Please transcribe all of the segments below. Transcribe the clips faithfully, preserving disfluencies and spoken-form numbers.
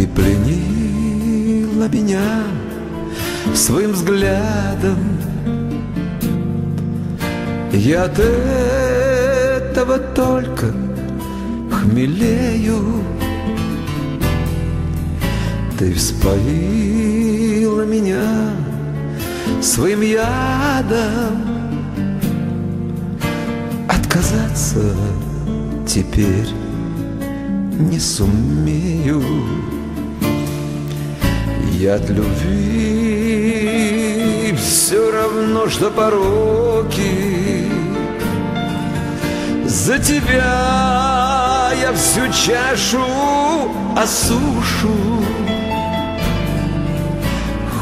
Ты пленила меня своим взглядом. Я от этого только хмелею. Ты вспоила меня своим ядом. Отказаться теперь не сумею. Я от любви все равно, что пороки. За тебя я всю чашу осушу.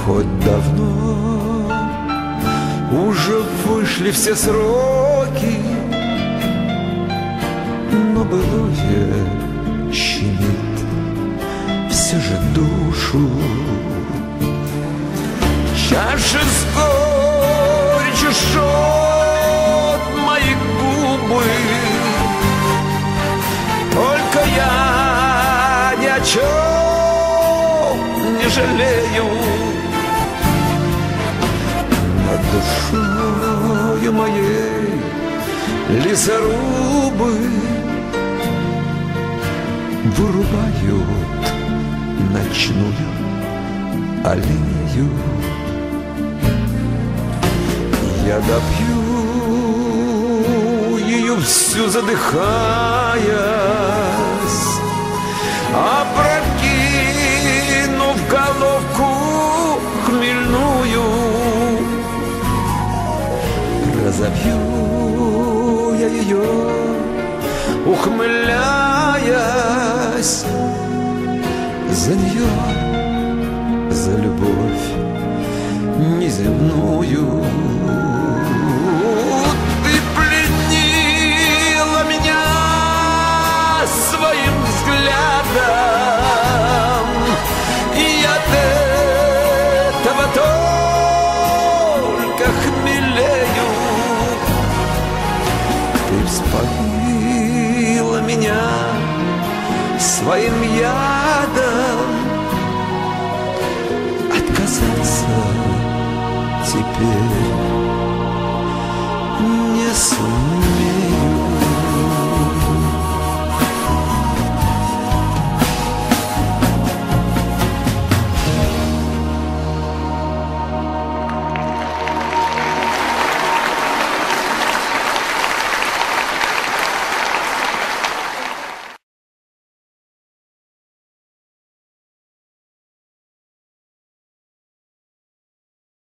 Хоть давно уже вышли все сроки, но былое щемит все же душу. Чаша с горечью жжет мои губы, только я ни о чем не жалею. Над душою моей лесорубы вырубают ночную аллею. Я допью ее всю, задыхаясь, опрокинув головку хмельную. Разобью я ее, ухмыляясь, за нее, за любовь неземную. Ты пленила меня своим взглядом, и от этого только хмелею. Ты вспоила меня своим ядом. Отказаться теперь не сумею.